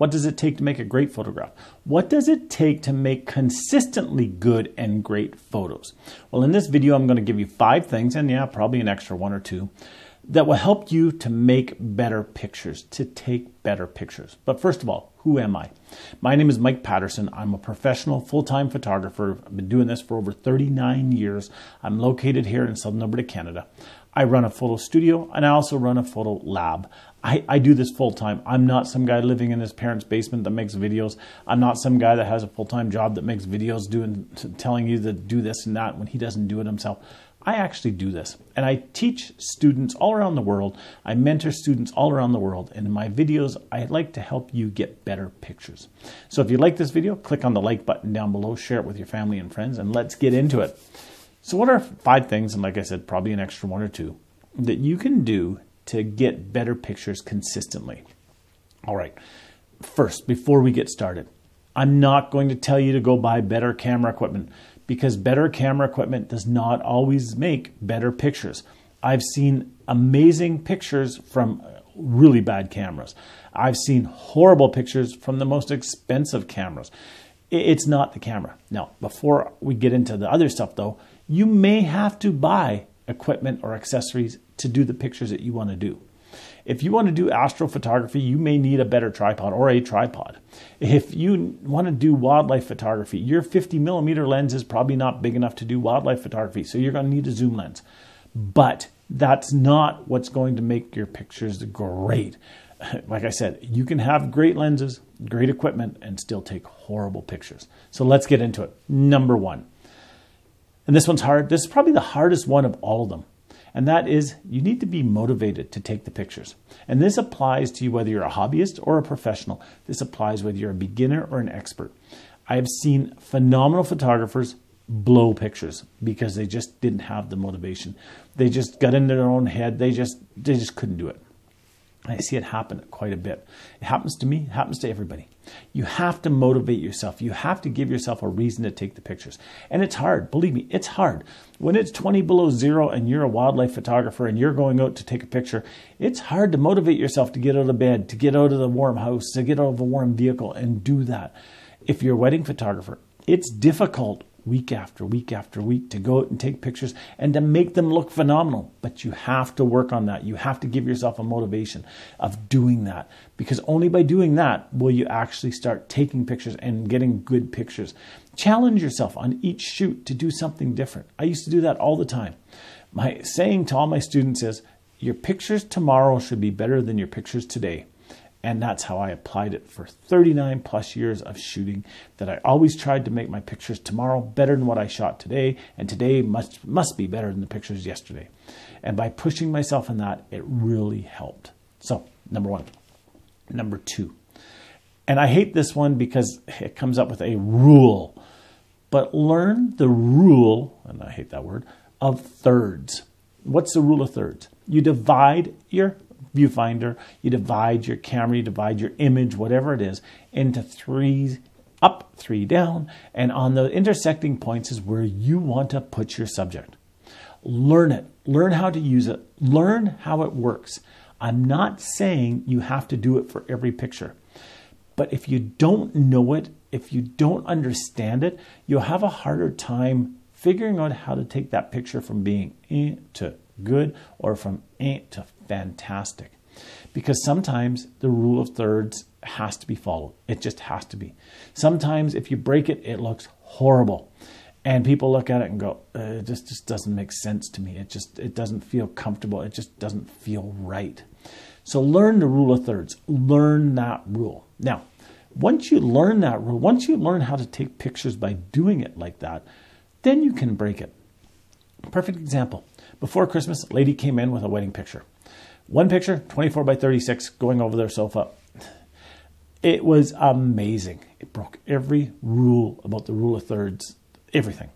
What does it take to make a great photograph? What does it take to make consistently good and great photos? Well, in this video, I'm going to give you 5 things, and yeah, probably an extra 1 or 2, that will help you to make better pictures, to take better pictures. But first of all, who am I? My name is Mike Patterson. I'm a professional full-time photographer. I've been doing this for over 39 years. I'm located here in Southern Alberta, Canada. I run a photo studio, and I also run a photo lab. I do this full-time. I'm not some guy living in his parents' basement that makes videos. I'm not some guy that has a full-time job that makes videos telling you to do this and that when he doesn't do it himself. I actually do this, and I teach students all around the world. I mentor students all around the world, and in my videos, I like to help you get better pictures. So if you like this video, click on the like button down below, share it with your family and friends, and let's get into it. So what are 5 things, and like I said, probably an extra 1 or 2, that you can do to get better pictures consistently? All right, first, before we get started, I'm not going to tell you to go buy better camera equipment, because better camera equipment does not always make better pictures. I've seen amazing pictures from really bad cameras. I've seen horrible pictures from the most expensive cameras. It's not the camera. Now, before we get into the other stuff though, you may have to buy equipment or accessories to do the pictures that you want to do. If you want to do astrophotography, you may need a better tripod or a tripod. If you want to do wildlife photography, your 50mm lens is probably not big enough to do wildlife photography, so you're going to need a zoom lens. But that's not what's going to make your pictures great. Like I said, you can have great lenses, great equipment, and still take horrible pictures. So let's get into it. Number one, and this one's hard. This is probably the hardest one of all of them. And that is, you need to be motivated to take the pictures. And this applies to you whether you're a hobbyist or a professional. This applies whether you're a beginner or an expert. I have seen phenomenal photographers blow pictures because they just didn't have the motivation. They just got into their own head. They just couldn't do it. I see it happen quite a bit. It happens to me. It happens to everybody. You have to motivate yourself. You have to give yourself a reason to take the pictures. And it's hard. Believe me, it's hard. When it's 20 below zero and you're a wildlife photographer and you're going out to take a picture, it's hard to motivate yourself to get out of bed, to get out of the warm house, to get out of a warm vehicle and do that. If you're a wedding photographer, it's difficult week after week after week to go out and take pictures and to make them look phenomenal. But you have to work on that. You have to give yourself a motivation of doing that, because only by doing that will you actually start taking pictures and getting good pictures. Challenge yourself on each shoot to do something different. I used to do that all the time. My saying to all my students is, your pictures tomorrow should be better than your pictures today. And that's how I applied it for 39 plus years of shooting, that I always tried to make my pictures tomorrow better than what I shot today, and today must be better than the pictures yesterday. And by pushing myself in that, it really helped. So, number one. Number two, and I hate this one because it comes up with a rule, but learn the rule, and I hate that word, of thirds. What's the rule of thirds? You divide your viewfinder, you divide your camera, you divide your image, whatever it is, into 3 up, 3 down, and on the intersecting points is where you want to put your subject. Learn it. Learn how to use it. Learn how it works. I'm not saying you have to do it for every picture, but if you don't know it, if you don't understand it, you'll have a harder time figuring out how to take that picture from being to good or from to fantastic, because sometimes the rule of thirds has to be followed. It just has to be. Sometimes if you break it, it looks horrible, and people look at it and go, "This just doesn't make sense to me. It doesn't feel comfortable. It just doesn't feel right." So learn the rule of thirds. Learn that rule. Now, once you learn that rule, once you learn how to take pictures by doing it like that, then you can break it. Perfect example. Before Christmas, a lady came in with a wedding picture. One picture, 24 by 36, going over their sofa. It was amazing. It broke every rule about the rule of thirds, everything.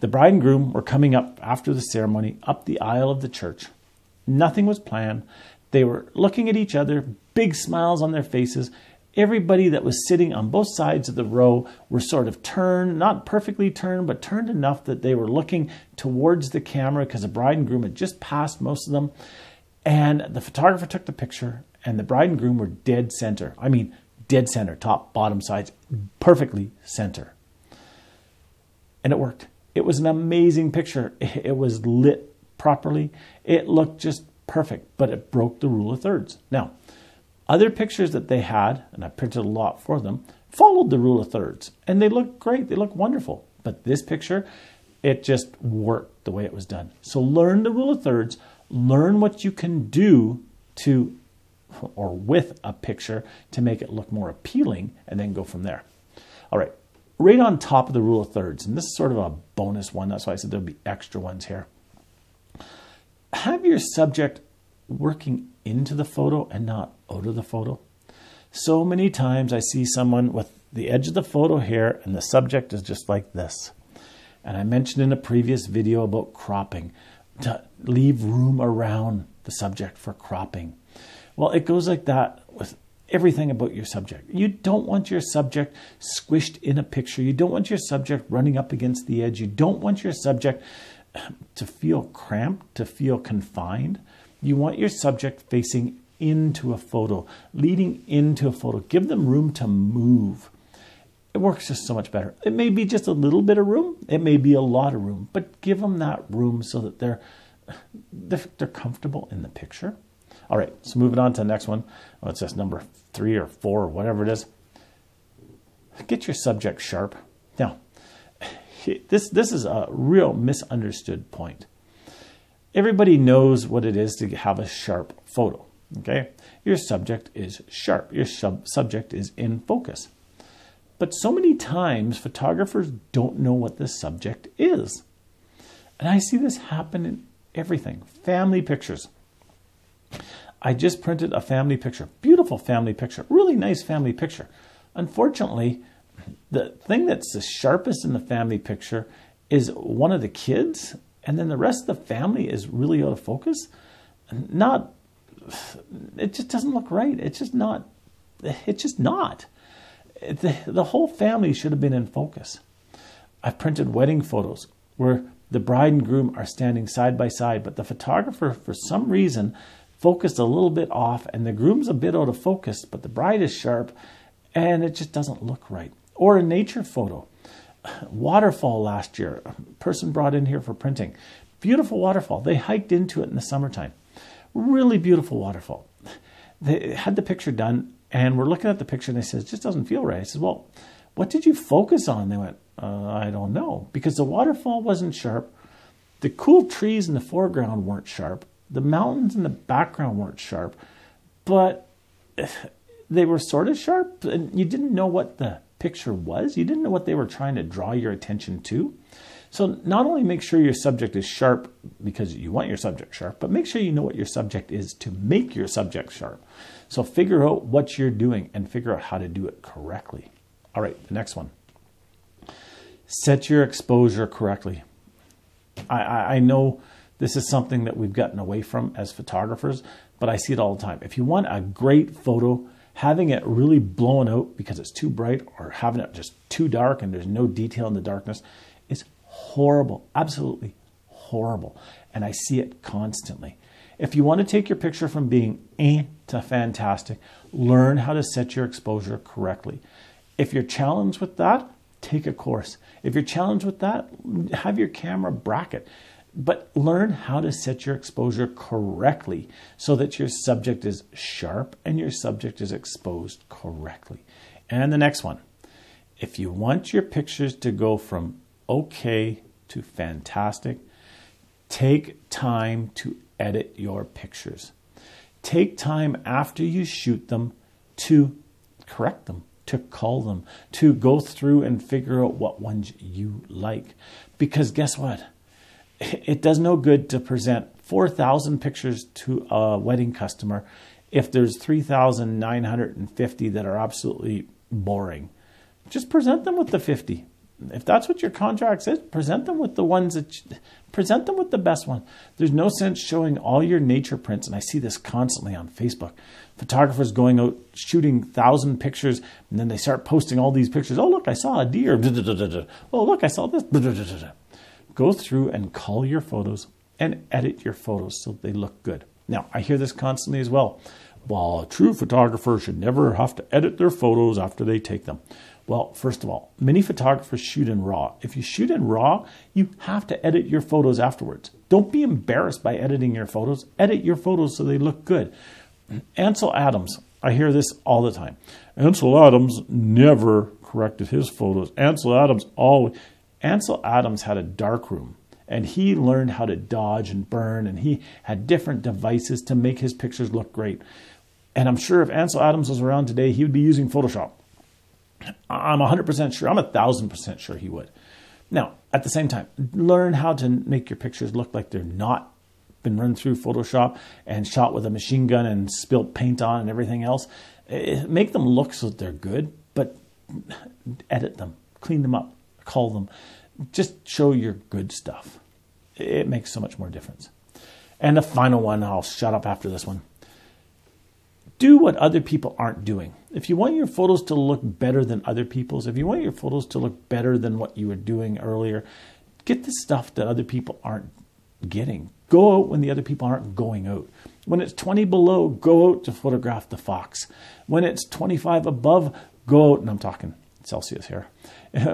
The bride and groom were coming up after the ceremony, up the aisle of the church. Nothing was planned. They were looking at each other, big smiles on their faces. Everybody that was sitting on both sides of the row were sort of turned, not perfectly turned, but turned enough that they were looking towards the camera because the bride and groom had just passed most of them. And the photographer took the picture, and the bride and groom were dead center. I mean, dead center, top, bottom, sides, perfectly center. And it worked. It was an amazing picture. It was lit properly. It looked just perfect, but it broke the rule of thirds. Now, other pictures that they had, and I printed a lot for them, followed the rule of thirds, and they looked great. They looked wonderful. But this picture, it just worked the way it was done. So learn the rule of thirds. Learn what you can do to or with a picture to make it look more appealing, and then go from there. All right. Right on top of the rule of thirds, and this is sort of a bonus one, that's why I said there'll be extra ones here. Have your subject working into the photo and not out of the photo. So many times I see someone with the edge of the photo here and the subject is just like this. And I mentioned in a previous video about cropping, to leave room around the subject for cropping. Well, it goes like that with everything about your subject. You don't want your subject squished in a picture. You don't want your subject running up against the edge. You don't want your subject to feel cramped, to feel confined. You want your subject facing into a photo, leading into a photo. Give them room to move. It works just so much better. It may be just a little bit of room. It may be a lot of room, but give them that room so that they're comfortable in the picture. All right, so moving on to the next one. Oh, it's just number 3 or 4 or whatever it is. Get your subject sharp. Now, this is a real misunderstood point. Everybody knows what it is to have a sharp photo, okay? Your subject is sharp. Your subject is in focus. But so many times, photographers don't know what the subject is. And I see this happen in everything. Family pictures. I just printed a family picture, beautiful family picture, really nice family picture. Unfortunately, the thing that's the sharpest in the family picture is one of the kids, and then the rest of the family is really out of focus. It just doesn't look right. It's just not. The whole family should have been in focus. I've printed wedding photos where the bride and groom are standing side by side, but the photographer, for some reason, focused a little bit off, and the groom's a bit out of focus, but the bride is sharp, and it just doesn't look right. Or a nature photo. Waterfall last year, a person brought in here for printing. Beautiful waterfall. They hiked into it in the summertime. Really beautiful waterfall. They had the picture done, and we're looking at the picture, and they said, it just doesn't feel right. I said, well, what did you focus on? They went, I don't know, because the waterfall wasn't sharp. The cool trees in the foreground weren't sharp. The mountains in the background weren't sharp, but they were sort of sharp. And you didn't know what the picture was. You didn't know what they were trying to draw your attention to. So not only make sure your subject is sharp because you want your subject sharp, but make sure you know what your subject is to make your subject sharp. So figure out what you're doing and figure out how to do it correctly. All right, the next one. Set your exposure correctly. I know this is something that we've gotten away from as photographers, but I see it all the time. If you want a great photo, having it really blown out because it's too bright or having it just too dark and there's no detail in the darkness is horrible, absolutely horrible. And I see it constantly. If you want to take your picture from being to fantastic, learn how to set your exposure correctly. If you're challenged with that, take a course. If you're challenged with that, have your camera bracket. But learn how to set your exposure correctly so that your subject is sharp and your subject is exposed correctly. And the next one. If you want your pictures to go from okay to fantastic, take time to edit your pictures. Take time after you shoot them to correct them, to cull them, to go through and figure out what ones you like. Because guess what? It does no good to present 4,000 pictures to a wedding customer if there's 3,950 that are absolutely boring. Just present them with the 50. If that's what your contract says, present them with the ones that present them with the best one. There's no sense showing all your nature prints, and I see this constantly on Facebook. Photographers going out shooting 1,000 pictures, and then they start posting all these pictures. Oh, look, I saw a deer. Oh, look, I saw this. Go through and cull your photos and edit your photos so they look good. Now, I hear this constantly as well. While a true photographer should never have to edit their photos after they take them. Well, first of all, many photographers shoot in RAW. If you shoot in RAW, you have to edit your photos afterwards. Don't be embarrassed by editing your photos. Edit your photos so they look good. Ansel Adams, I hear this all the time. Ansel Adams never corrected his photos. Ansel Adams always... Ansel Adams had a darkroom, and he learned how to dodge and burn, and he had different devices to make his pictures look great. And I'm sure if Ansel Adams was around today, he would be using Photoshop. I'm 100% sure. I'm 1,000% sure he would. Now, at the same time, learn how to make your pictures look like they're not been run through Photoshop and shot with a machine gun and spilled paint on and everything else. Make them look so that they're good, but edit them, clean them up, call them. Just show your good stuff. It makes so much more difference. And the final one, I'll shut up after this one. Do what other people aren't doing. If you want your photos to look better than other people's, if you want your photos to look better than what you were doing earlier, get the stuff that other people aren't getting. Go out when the other people aren't going out. When it's 20 below, go out to photograph the fox. When it's 25 above, go out, and I'm talking Celsius here.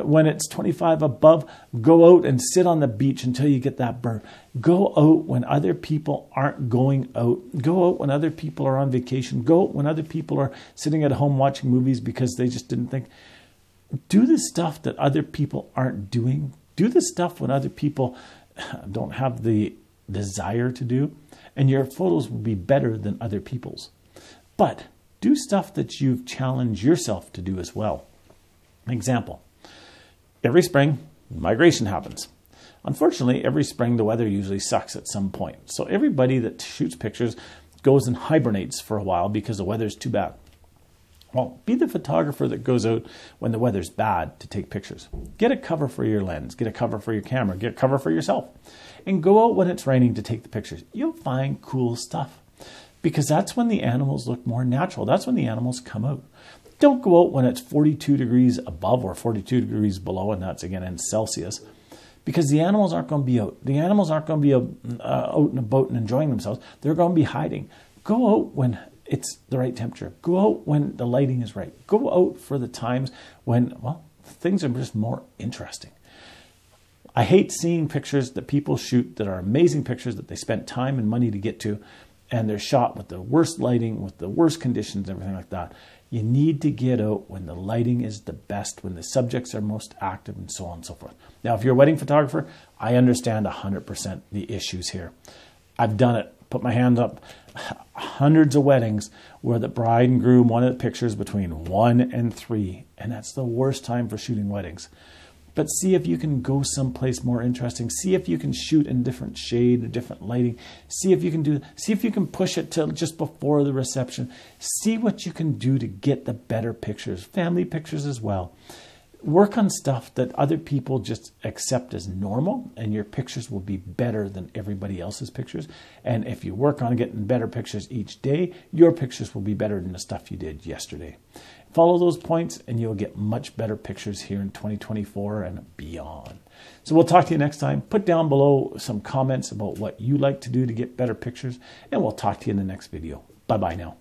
When it's 25 above, go out and sit on the beach until you get that burn. Go out when other people aren't going out. Go out when other people are on vacation. Go out when other people are sitting at home watching movies because they just didn't think. Do the stuff that other people aren't doing. Do the stuff when other people don't have the desire to do, and your photos will be better than other people's. But do stuff that you've challenged yourself to do as well. Example, every spring, migration happens. Unfortunately, every spring, the weather usually sucks at some point. So everybody that shoots pictures goes and hibernates for a while because the weather's too bad. Well, be the photographer that goes out when the weather's bad to take pictures. Get a cover for your lens, get a cover for your camera, get a cover for yourself, and go out when it's raining to take the pictures. You'll find cool stuff because that's when the animals look more natural. That's when the animals come out. Don't go out when it's 42 degrees above or 42 degrees below, and that's again in Celsius, because the animals aren't going to be out. The animals aren't going to be out and about and enjoying themselves. They're going to be hiding. Go out when it's the right temperature. Go out when the lighting is right. Go out for the times when, well, things are just more interesting. I hate seeing pictures that people shoot that are amazing pictures that they spent time and money to get to, and they're shot with the worst lighting, with the worst conditions, everything like that. You need to get out when the lighting is the best, when the subjects are most active, and so on and so forth. Now, if you're a wedding photographer, I understand 100% the issues here. I've done it. Put my hand up. Hundreds of weddings where the bride and groom wanted pictures between 1 and 3, and that's the worst time for shooting weddings. But see if you can go someplace more interesting. See if you can shoot in different shade or different lighting. See if you can do. See if you can push it till just before the reception. See what you can do to get the better pictures, family pictures as well. Work on stuff that other people just accept as normal, and your pictures will be better than everybody else's pictures. And if you work on getting better pictures each day, your pictures will be better than the stuff you did yesterday. Follow those points and you'll get much better pictures here in 2024 and beyond. So we'll talk to you next time. Put down below some comments about what you like to do to get better pictures, and we'll talk to you in the next video. Bye-bye now.